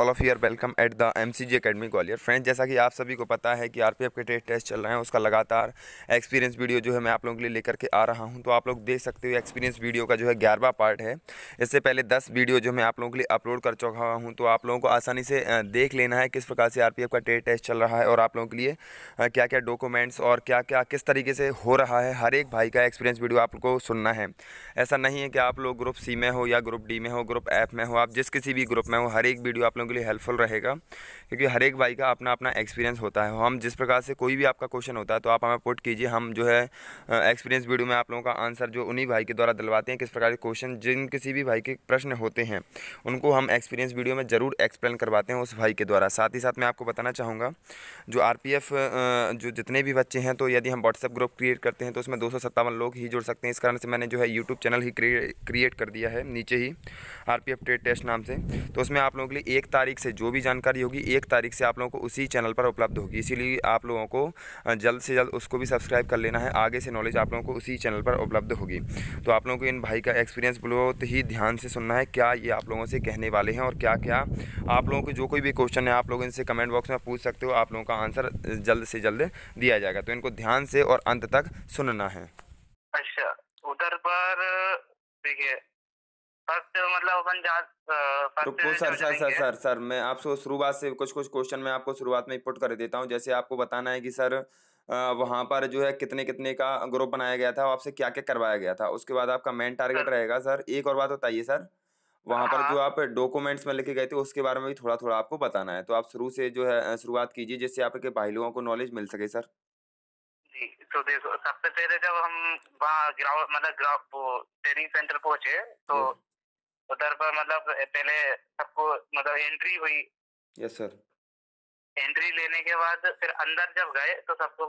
All of your welcome at the MCG Academy Gwalior. Friends, जैसा कि आप सभी को पता है कि RPF के टेस्ट चल रहे हैं, उसका लगातार एक्सपीरियंस वीडियो जो है मैं आप लोगों के लिए लेकर के आ रहा हूं। तो आप लोग देख सकते हो एक्सपीरियंस वीडियो का जो है 11वां पार्ट है। इससे पहले 10 वीडियो जो मैं आप लोगों के लिए अपलोड कर चुका हूँ, तो आप लोगों को आसानी से देख लेना है किस प्रकार से RPF का टेस्ट चल रहा है और आप लोगों के लिए क्या क्या डॉक्यूमेंट्स और क्या क्या किस तरीके से हो रहा है। हर एक भाई का एक्सपीरियंस वीडियो आप लोग को सुनना है। ऐसा नहीं है कि आप लोग ग्रुप C में हो या ग्रुप D में हो, ग्रुप F में हो, आप जिस किसी भी ग्रुप में हो, हर एक वीडियो आप लोगों के लिए हेल्पफुल रहेगा, क्योंकि हर एक भाई का अपना अपना एक्सपीरियंस होता है। हम जिस प्रकार से कोई भी आपका क्वेश्चन होता है तो आप हमें पुट कीजिए, हम जो है एक्सपीरियंस वीडियो में आप लोगों का आंसर जो उन्हीं भाई के द्वारा दिलवाते हैं, किस प्रकार के क्वेश्चन जिन किसी भी भाई के प्रश्न होते हैं उनको हम एक्सपीरियंस वीडियो में ज़रूर एक्सप्लेन करवाते हैं उस भाई के द्वारा। साथ ही साथ मैं आपको बताना चाहूँगा जो RPF जो जितने भी बच्चे हैं, तो यदि हम व्हाट्सएप ग्रुप क्रिएट करते हैं तो उसमें 257 लोग ही जुड़ सकते हैं। इस कारण से मैंने जो है यूट्यूब चैनल ही क्रिएट कर दिया है नीचे ही RPF टेस्ट नाम से। तो उसमें आप लोगों के लिए 1 तारीख से जो भी जानकारी होगी 1 तारीख से आप लोगों को उसी चैनल पर उपलब्ध होगी, इसीलिए आप लोगों को जल्द से जल्द उसको भी सब्सक्राइब कर लेना है। आगे से नॉलेज आप लोगों को उसी चैनल पर उपलब्ध होगी। तो आप लोगों को इन भाई का एक्सपीरियंस बहुत ही ध्यान से सुनना है, क्या ये आप लोगों से कहने वाले हैं और क्या क्या आप लोगों को जो कोई भी क्वेश्चन है आप लोग इनसे कमेंट बॉक्स में पूछ सकते हो, आप लोगों का आंसर जल्द से जल्द दिया जाएगा। तो इनको ध्यान से और अंत तक सुनना है। अच्छा, उधर पर देखिए फर्स्ट मतलब अपन रुको सर, मैं आपको शुरुआत से कुछ क्वेश्चन मैं आपको शुरुआत में पुट कर देता हूँ। जैसे आपको बताना है कि सर वहाँ पर जो है कितने का ग्रुप बनाया गया था, आपसे क्या क्या करवाया गया था, उसके बाद आपका मेन टारगेट रहेगा। सर एक और बात बताइए सर, वहाँ पर जो आप डॉक्यूमेंट्स में लेके गए थे उसके बारे में भी थोड़ा थोड़ा आपको बताना है, तो आप शुरू से जो है शुरुआत कीजिए जिससे आपके भाई लोगों को नॉलेज मिल सके। सर जी, तो देखो सबसे पहले जब हम वहाँ ट्रेनिंग सेंटर पहुँचे तो उधर पर पहले सबको एंट्री हुई। Yes sir. एंट्री लेने के बाद फिर अंदर जब गए तो सबको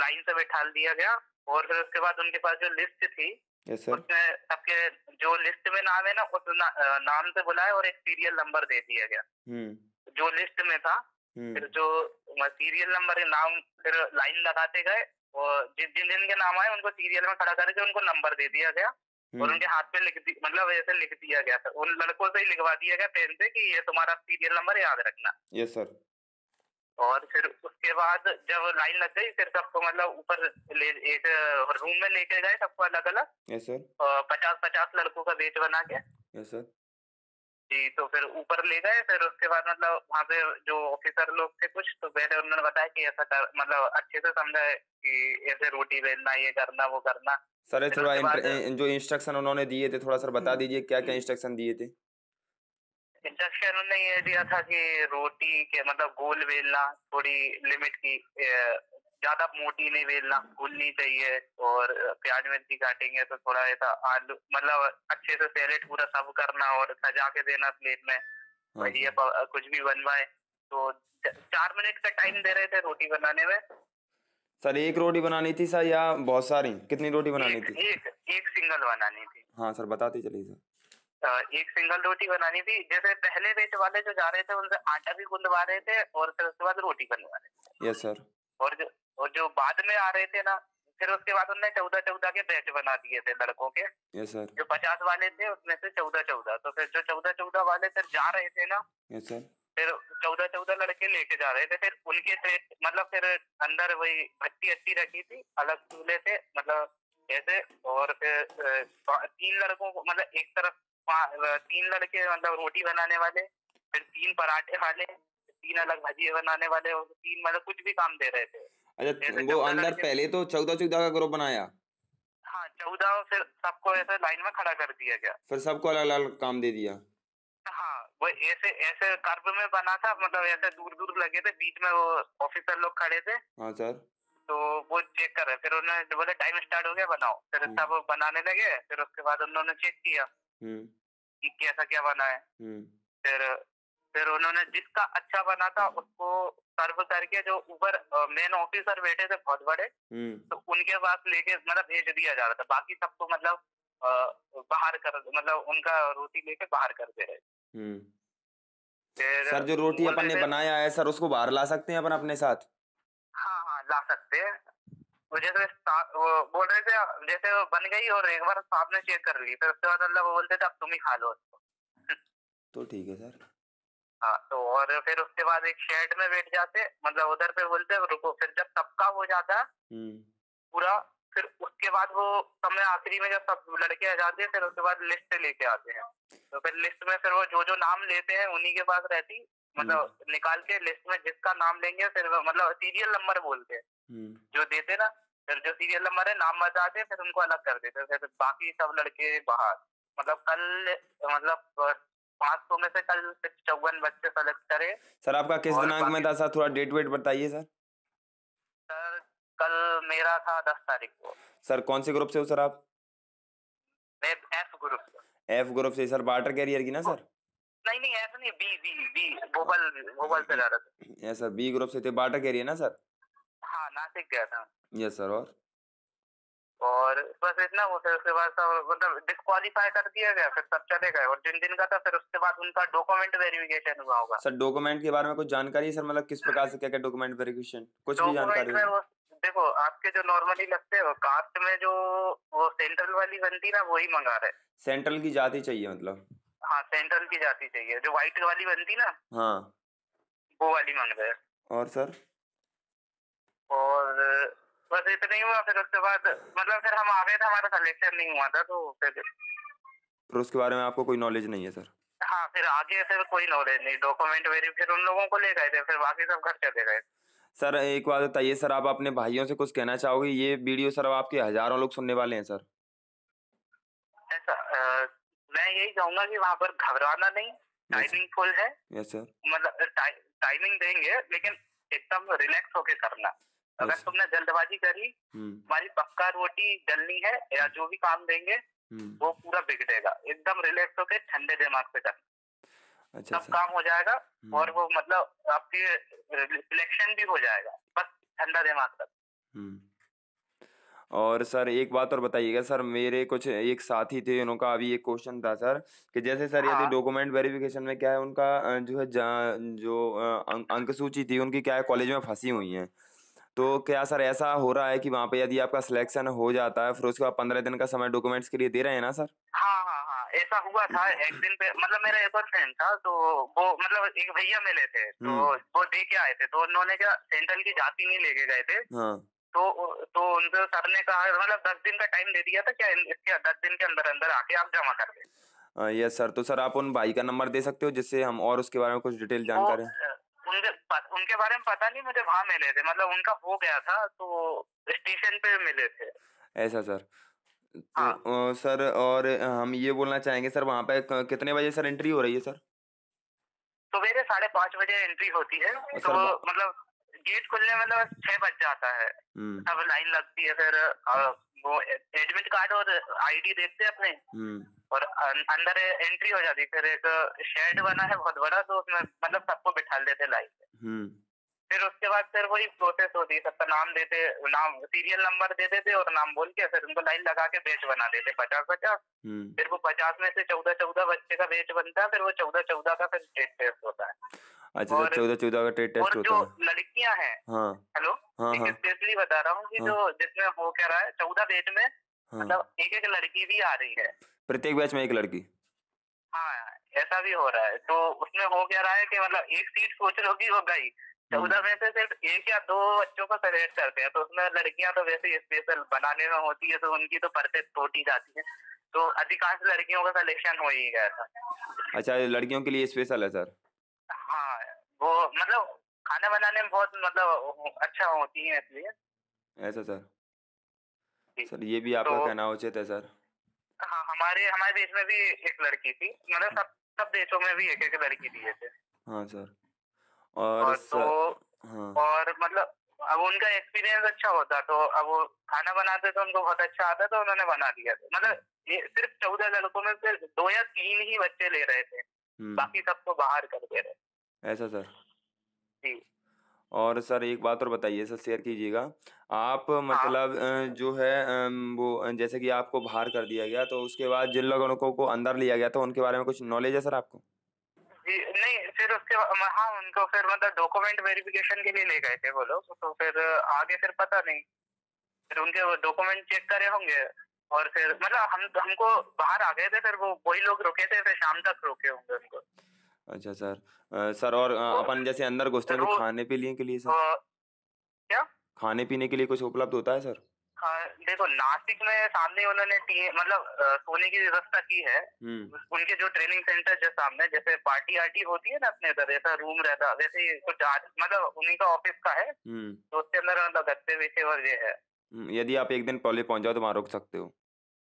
लाइन से बिठा दिया गया और फिर उसके बाद उनके पास जो लिस्ट थी उसमें सबके जो लिस्ट में नाम है ना उस नाम से बुलाया और एक सीरियल नंबर दे दिया गया जो लिस्ट में था। फिर जो सीरियल नंबर के नाम फिर लाइन लगाते गए और जिन जिन के नाम आए उनको सीरियल में खड़ा करके उनको नंबर दे दिया गया और उनके हाथ पे ऐसे लिख दिया गया था। उन लड़कों से ही लिखवा दिया गया पेन से कि ये तुम्हारा सीरियल नंबर याद रखना। Yes sir. और फिर उसके बाद जब लाइन लग गई फिर सबको ऊपर एक रूम में लेके गए सबको अलग अलग। Yes sir. 50-50 लड़कों का बैच बना के। यस सर जी। तो फिर ऊपर ले गए, फिर उसके बाद वहाँ पे जो ऑफिसर लोग थे कुछ, तो पहले उन्होंने बताया कि ऐसा कर अच्छे से समझाए कि ऐसे रोटी बेलना, ये करना, वो करना। सर थोड़ा जो इंस्ट्रक्शन उन्होंने दिए थे थोड़ा सर बता दीजिए, क्या क्या इंस्ट्रक्शन दिए थे। इंस्ट्रक्शन उन्होंने ये दिया था कि रोटी के गोल बेलना, थोड़ी लिमिट की, ज्यादा मोटी नहीं बेलना, गुलनी चाहिए, और प्याज मिर्ची काटेंगे तो थोड़ा ऐसा आलू अच्छे से सैलेड पूरा सब करना और सजा के देना प्लेट में। भैया कुछ भी बनवाए तो 4 मिनट का टाइम दे रहे थे रोटी बनाने में। सर एक रोटी बनानी थी सर या बहुत सारी, कितनी रोटी बनानी थी? एक सिंगल बनानी थी। हाँ सर बताते चलिए सर। एक सिंगल रोटी बनानी थी। जैसे पहले बेच वाले जो जा रहे थे उनसे आटा भी गुंदवा रहे थे और फिर उसके बाद रोटी बनवा रहे थे। Yes sir. और जो बाद में आ रहे थे ना फिर उसके बाद उन्होंने 14-14 के बैच बना दिए थे लड़कों के। Yes sir. जो 50 वाले थे उसमें से 14-14, तो फिर जो 14-14 वाले फिर जा रहे थे ना। Yes sir. फिर 14-14 लड़के लेके जा रहे थे, फिर उनके फिर अंदर वही भट्टी रखी थी अलग चूल्हे थे ऐसे, और फिर 3 लड़कों को एक तरफ 3 लड़के रोटी बनाने वाले, फिर 3 पराठे वाले, 3 अलग भाजी बनाने वाले और 3 कुछ भी काम दे रहे थे। अच्छा, वो अंदर पहले तो 14-14 का ग्रुप बनाया। हाँ 14, फिर सबको ऐसे लाइन में खड़ा कर दिया गया, फिर सबको अलग अलग काम दे दिया। हाँ वो ऐसे कर्व में बना था ऐसे दूर लगे थे, बीच में वो ऑफिसर लोग खड़े थे। हाँ सर। तो वो चेक कर रहे, फिर उन्होंने बोले टाइम स्टार्ट हो गया बनाओ, फिर सब बनाने लगे। फिर उसके बाद उन्होंने चेक किया कि कैसा क्या बना है। फिर उन्होंने जिसका अच्छा बना था उसको सर्व करके जो ऊपर मेन ऑफिसर बैठे थे बहुत बड़े तो उनके पास लेके भेज दिया जा रहा था। बाकी सबको बाहर कर उनका रोटी लेके बाहर कर दे रहे। सर जो रोटी अपन ने बनाया है सर उसको बाहर ला सकते हैं अपन अपने साथ? हाँ ला सकते हैं। जैसे बोल रहे थे जैसे वो बन गई और एक बार साहब ने चेक कर ली, फिर उसके बाद वो बोलते थे अब तुम ही खा लो उसको। तो ठीक है सर। हाँ, तो और फिर उसके बाद एक शेड में बैठ जाते, मतलब उधर पे बोलते रुको, फिर जब सबका हो जाता है पूरा, फिर उसके बाद वो समय आखिरी में जब सब लड़के आ जाते हैं, फिर उसके बाद लिस्ट लेके आते हैं। तो फिर लिस्ट में फिर वो जो जो नाम लेते हैं उन्हीं के पास रहती, मतलब निकाल के लिस्ट में जिसका नाम लेंगे फिर मतलब सीरियल नंबर बोलते हैं जो देते ना, फिर जो सीरियल नंबर है नाम बताते हैं, फिर उनको अलग कर देते हैं। फिर बाकी सब लड़के बाहर, मतलब कल मतलब 500 में से कल 54 बच्चे सेलेक्ट करे। सर आपका किस दिनांक में था सर, थोड़ा डेट वेट बताइए सर। सर कल मेरा था 10 तारीख को। सर कौन से ग्रुप से हो सर आप? मैं एफ ग्रुप से। एफ ग्रुप से सर, बार्टर कैरियर की ना सर? नहीं नहीं ऐसा नहीं, बी बी बी वोबल से जा रहा था। यस सर, बी ग्रुप से थे, बार्टर कैरियर ना सर? हाँ नासिक गया था। Yes sir. और बस इतना वो, फिर उसके बाद सब मतलब डिस्क्वालीफाई कर दिया गया, फिर सब चले गए। और जिन दिन का था फिर उसके बाद उनका डॉक्यूमेंट वेरिफिकेशन हुआ होगा। सर डॉक्यूमेंट के बारे में कुछ जानकारी है सर, मतलब किस प्रकार से क्या क्या डॉक्यूमेंट वेरिफिकेशन कुछ भी जानकारी है? देखो आपके जो नॉर्मली लगते हैं कास्ट में जो वो सेंट्रल वाली बनती ना वही मंगा रहे। सेंट्रल की जाति चाहिए मतलब? हाँ सेंट्रल की जाति चाहिए, जो व्हाइट वाली बनती ना हाँ वो वाली मांग रहे। और सर और बस इतना ही हुआ। फिर उसके बाद मतलब फिर हम आ गए थे, हमारा सिलेक्शन नहीं हुआ था। तो फिर उसके बारे में आपको कोई नॉलेज नहीं है सर? हाँ फिर आगे फिर कोई नॉलेज नहीं, डॉक्यूमेंट वेरीफाई उन लोगों को ले गए थे, फिर बाकी सब घर चले गए। सर एक बात बताइए सर, आप अपने भाइयों से कुछ कहना चाहोगे? ये वीडियो सर आपके हजारों लोग सुनने वाले हैं सर। मैं यही कहूँगा कि वहाँ पर घबराना नहीं, टाइमिंग फुल है। Yes sir. मतलब टाइमिंग देंगे लेकिन एकदम रिलैक्स होके करना। अगर तुमने जल्दबाजी करी हमारी पक्का रोटी जलनी है, या जो भी काम देंगे वो पूरा बिगड़ेगा। एकदम रिलैक्स होके ठंडे दिमाग से करना, अच्छा सब काम हो जाएगा और वो मतलब आपकी सिलेक्शन भी हो जाएगा, बस ठंडा दिमाग रख। और सर एक बात और बताइएगा सर, मेरे कुछ एक साथी थे उनका अभी एक क्वेश्चन था सर कि जैसे सर यदि डॉक्यूमेंट वेरिफिकेशन में क्या है उनका जो है जो अंक सूची थी उनकी क्या है कॉलेज में फंसी हुई हैं, तो क्या सर ऐसा हो रहा है कि वहाँ पे यदि आपका सिलेक्शन हो जाता है फिर उसके बाद 15 दिन का समय डॉक्यूमेंट्स के लिए दे रहे हैं ना सर? हाँ हाँ हाँ ऐसा हुआ था एक दिन पे, मतलब मेरा एक और फ्रेंड था तो वो मतलब एक भैया मिले थे तो वो दे के आए थे, तो उन्होंने क्या सेंट्रल की जाति नहीं लेके गए थे। हाँ। तो उनसे सर ने कहा मतलब 10 दिन का टाइम दे दिया था, क्या इसके 10 दिन के अंदर अंदर आके आप जमा कर दें। Yes sir. तो सर आप उन भाई का नंबर दे सकते हो जिससे हम और उसके बारे में कुछ डिटेल जानकारी? उनके बारे में पता नहीं मुझे, वहाँ मिले थे मतलब उनका हो गया था तो स्टेशन पे मिले थे। ऐसा सर। हाँ। तो, सर और हम ये बोलना चाहेंगे सर वहाँ पे कितने बजे सर एंट्री हो रही है सर? सुबह 5:30 बजे एंट्री होती है तो मतलब गेट खुलने में मतलब 6 बज जाता है, तब लाइन लगती है। फिर वो एडमिट कार्ड और आईडी देखते हैं अपने और अंदर एंट्री हो जाती है। फिर एक शेड बना है बहुत बड़ा तो उसमें मतलब सबको बिठा देते लाइन में। फिर उसके बाद फिर वही प्रोसेस होती है, सबका नाम देते, नाम सीरियल नंबर देते थे और नाम बोल के फिर उनको लाइन लगा के बैच बना देते 50-50। फिर वो 50 में से 14-14 बच्चे का बैच बनता है, फिर वो 14-14 का फिर टेस्ट टेस्ट होता है। अच्छा सर 14-14 का टेस्ट होता है। और जो लड़कियां हैं, हेलो स्पेशली बता रहा हूँ कि जो जिसमें हो क्या रहा है 14 बैच में मतलब एक लड़की भी आ रही है, प्रत्येक बैच में एक लड़की। हाँ ऐसा भी हो रहा है। तो उसमें हो क्या रहा है कि मतलब एक सीट सोच रही होगी वो गई, 14 में से सिर्फ 1 या 2 बच्चों को सेलेक्ट करते हैं। तो उसमें लड़कियां तो वैसे ही स्पेशल बनाने में होती है तो उनकी तो परसेंट टूट ही जाती है, तो अधिकांश लड़कियों का सिलेक्शन हो ही गया था। अच्छा लड़कियों के लिए स्पेशल है सर? हाँ वो मतलब खाना बनाने में बहुत मतलब अच्छा होती है इसलिए। ऐसा सर। सर ये भी आपका कहना उचित है सर। हाँ हमारे देश में भी एक लड़की थी, मतलब सब देशों में भी एक लड़की थी ऐसे। हाँ सर। और तो हाँ। और मतलब अब उनका एक्सपीरियंस अच्छा होता तो अब वो खाना बनाते तो उनको बहुत अच्छा आता तो उन्होंने बना दिया। मतलब सिर्फ 14 लड़कों में सिर्फ 2 या 3 ही बच्चे ले रहे थे, बाकी सबको बाहर कर दे रहे। ऐसा सर जी। और सर एक बात और बताइए सर, शेयर कीजिएगा आप मतलब जो है वो जैसे कि आपको बाहर कर दिया गया तो उसके बाद जिन लोगों को अंदर लिया गया था उनके बारे में कुछ नॉलेज है सर आपको? जी नहीं फिर उसके हाँ उनको फिर मतलब डॉक्यूमेंट वेरिफिकेशन के लिए ले गए थे वो लोग, तो फिर आगे फिर पता नहीं फिर उनके डॉक्यूमेंट चेक करे होंगे और फिर मतलब हमको बाहर आ गए थे, फिर वो वही लोग रुके थे, फिर शाम तक रुके होंगे उनको। अच्छा सर। सर और अपन जैसे अंदर घुसते हैं तो खाने पीने के लिए सर क्या खाने पीने के लिए कुछ उपलब्ध होता है सर? हाँ, देखो नासिक में सामने उन्होंने मतलब सोने की व्यवस्था की है। उनके जो ट्रेनिंग सेंटर जो सामने जैसे पार्टी आर्टी होती है ना अपने उधर ऐसा रूम रहता वैसे कुछ मतलब उन्हीं का ऑफिस का है तो उसके अंदर मतलब गत्ते वैसे और ये है। यदि आप एक दिन पहले पहुंच जाओ तो वहाँ रुक सकते हो।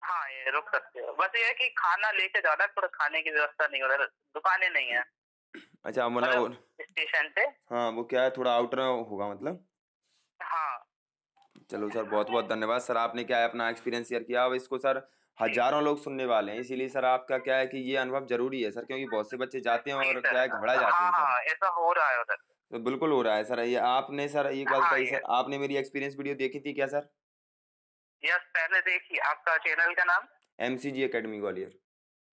हाँ ये रुक सकते हो, बस ये है कि खाना लेके जाना, थोड़ा खाने की व्यवस्था नहीं उधर दुकानें नहीं है। अच्छा मतलब स्टेशन पे हाँ वो क्या है थोड़ा आउटर होगा मतलब। हाँ चलो सर बहुत बहुत धन्यवाद सर, आपने क्या है अपना एक्सपीरियंस शेयर किया। अब इसको सर हजारों लोग सुनने वाले हैं इसीलिए सर आपका क्या है कि ये अनुभव जरूरी है सर, क्योंकि बहुत से बच्चे जाते हैं और क्या है घबरा जाते हैं। हाँ ऐसा हो रहा है उधर तो बिल्कुल हो रहा है सर। ये आपने सर ये बात कही सर, आपने मेरी एक्सपीरियंस वीडियो देखी थी क्या सर? यस पहले देखी। आपका चैनल का नाम? MCG Academy Gwalior.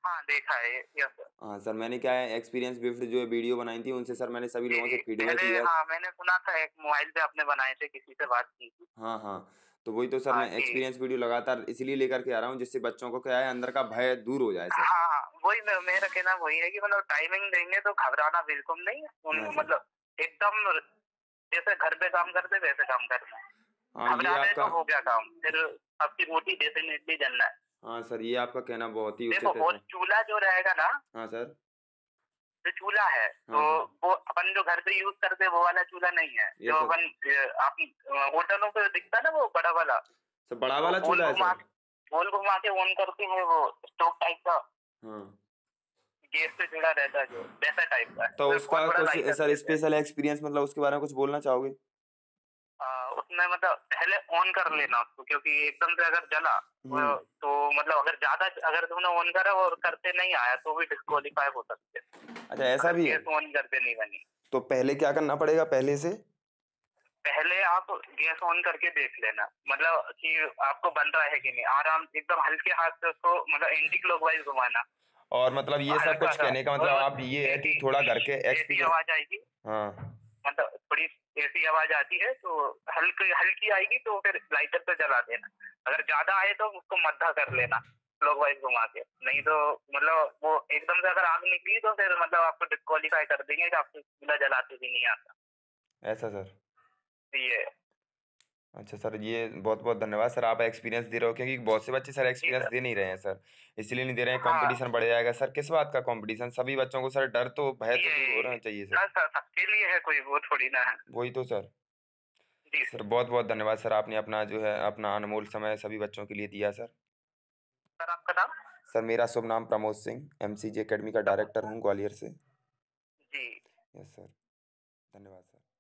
हाँ देखा है यस सर। हाँ सर मैंने क्या है एक्सपीरियंस बेस्ड जो वीडियो बनाई थी उनसे सर मैंने सभी लोगों से फीडबैक लिया। हाँ मैंने सुना था एक मोबाइल पे आपने बनाए थे किसी से बात की थी। हाँ हाँ तो वही तो सर मैं एक्सपीरियंस वीडियो लगातार इसलिए लेकर के आ रहा हूँ जिससे बच्चों को क्या है अंदर का भय दूर हो जाए सर। हाँ वही मेरा कहना वही है की मतलब टाइमिंग देंगे तो घबराना बिल्कुल नहीं, उनको मतलब एकदम जैसे घर पे काम करते वैसे काम करना, घबराने तो हो गया काम फिर आपकी रोटी डेफिनेटली जलना है। हाँ सर ये आपका कहना बहुत ही देखो और चूल्हा जो रहेगा ना। हाँ सर जो चूल्हा है तो वो अपन जो घर पे यूज करते वो वाला चूल्हा नहीं है जो अपन आप होटलों पे दिखता है ना वो बड़ा वाला। सर बड़ा वाला चूल्हा है सर गोल घुमा के ऑन करते हैं वो स्टोव टाइप का। हाँ गैस से जुड़ा रहता है जो वैसा टाइप का। तो उसका कुछ सर स्पेशल एक्सपीरियंस मतलब उसके बारे में कुछ बोलना चाहोगे? उसमें मतलब पहले ऑन कर लेना उसको क्योंकि एकदम से अगर जला तो मतलब अगर ज्यादा अगर तुमने ऑन करा और करते नहीं आया तो भी डिस्क्वालीफाई हो सकते हैं। अच्छा ऐसा भी है? ऑन करते नहीं बनी तो पहले क्या करना पड़ेगा? पहले से पहले आप गैस ऑन करके देख लेना मतलब कि आपको बन रहा है कि नहीं, आराम एकदम हल्के हाथ से उसको मतलब एंटी क्लॉकवाइज घुमाना। और मतलब ये सब कुछ कहने का मतलब आप ये है कि थोड़ा घर के एक्सपीरियंस आवाज आएगी। हाँ मतलब थोड़ी ऐसी आवाज आती है तो हल्की आएगी तो फिर लाइटर पे जला देना, अगर ज्यादा आए तो उसको मध्य कर लेना लोग वाइज घुमा के, नहीं तो मतलब वो एकदम से अगर आग निकली तो फिर मतलब आपको डिस्क्वालीफाई कर देंगे कि आपको चूल्हा जलाते भी नहीं आता ऐसा सर ये। अच्छा सर ये बहुत बहुत धन्यवाद सर, आप एक्सपीरियंस दे रहे हो क्योंकि बहुत से बच्चे सर एक्सपीरियंस दे नहीं रहे हैं सर इसलिए नहीं दे रहे हैं। कंपटीशन बढ़ जाएगा सर। किस बात का कंपटीशन? सभी बच्चों को सर डर तो भय तो दूर होना चाहिए सर, सबके लिए है कोई वो थोड़ी ना है। वही तो सर। जी सर बहुत बहुत धन्यवाद सर, आपने अपना जो है अपना अनमोल समय सभी बच्चों के लिए दिया सर। सर आपका नाम? सर मेरा शुभ नाम प्रमोद सिंह, MCG Academy का डायरेक्टर हूँ ग्वालियर से। जी यस सर धन्यवाद सर।